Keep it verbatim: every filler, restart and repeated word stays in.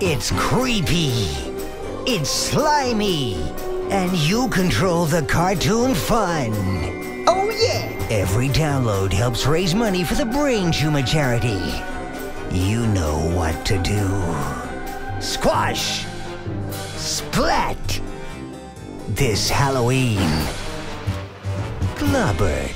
It's creepy. It's slimy. And you control the cartoon fun. Oh yeah! Every download helps raise money for the Brain Tumour Charity. You know what to do. Squash! Splat! This Halloween. Globbert.